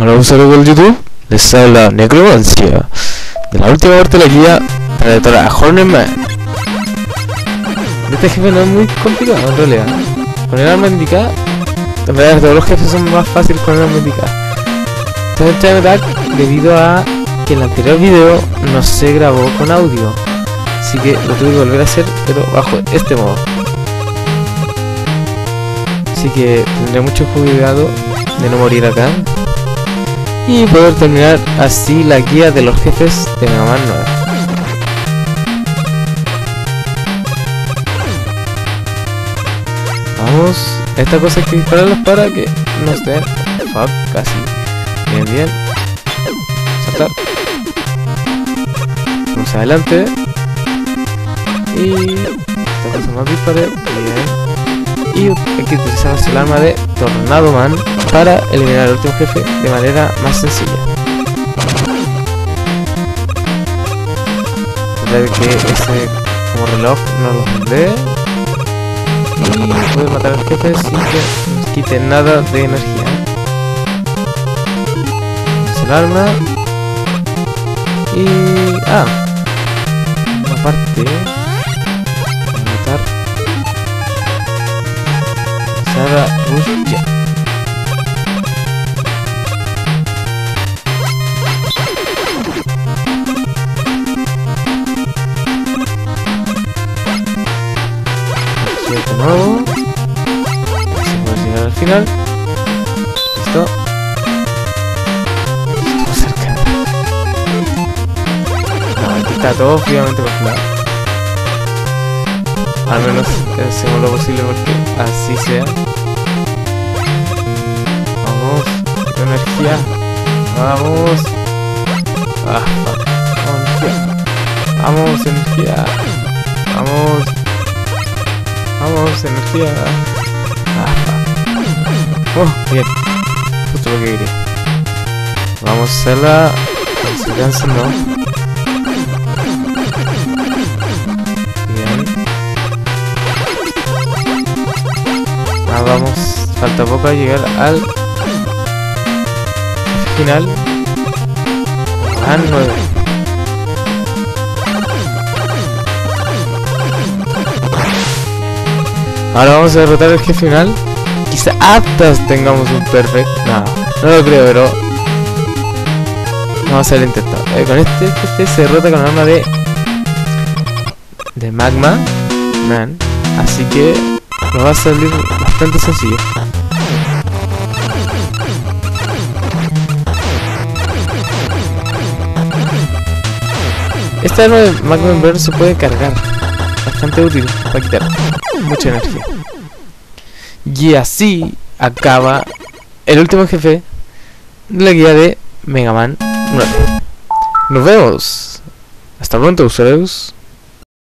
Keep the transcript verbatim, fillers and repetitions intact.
Ahora vamos a ver el YouTube. Les habla Necromancia de la última parte de la guía para detener a Hornet Man. Este jefe no es muy complicado en realidad. Con el arma indicada, en verdad todos los jefes son más fáciles con el arma indicada. Este es el time attack debido a que en el anterior video no se grabó con audio, así que lo tuve que volver a hacer, pero bajo este modo. Así que tendré mucho cuidado de no morir acá y poder terminar así la guía de los jefes de Mega Man nueve. Vamos, esta cosa hay que dispararlas para que no estén. Fuck, casi. Bien, bien. Saltar. Vamos adelante. Y esta cosa más dispare. Bien. Y hay que utilizar el arma de Tornado Man para eliminar al último jefe de manera más sencilla. Tratar que ese como reloj no los dé y poder matar al jefe sin que nos quite nada de energía. Es el arma. Y... ah, aparte Sara Rusia. De nuevo. Vamos a llegar al final. Listo. Estamos cerca. No, aquí está todo fríamente congelado. Al menos hacemos lo posible porque así sea. Vamos, energía. Vamos. Ah, energía. Vamos, energía. Vamos. Vamos, energía. Ah, oh, bien. Justo lo que quería. Vamos a hacerla. Se cansan, ¿no? Vamos, falta poco a llegar al final. Al nueve. Ahora vamos a derrotar el jefe final. Quizá aptas tengamos un perfect. No, no lo creo, pero vamos a hacer el intento. Eh, con este jefe se derrota con el arma de de Magma Man. Así que nos va a salir bastante sencillo. Esta arma de Magma Man se puede cargar. Bastante útil para quitar mucha energía. Y así acaba el último jefe de la guía de Mega Man nueve. Nos vemos. Hasta pronto, usuarios.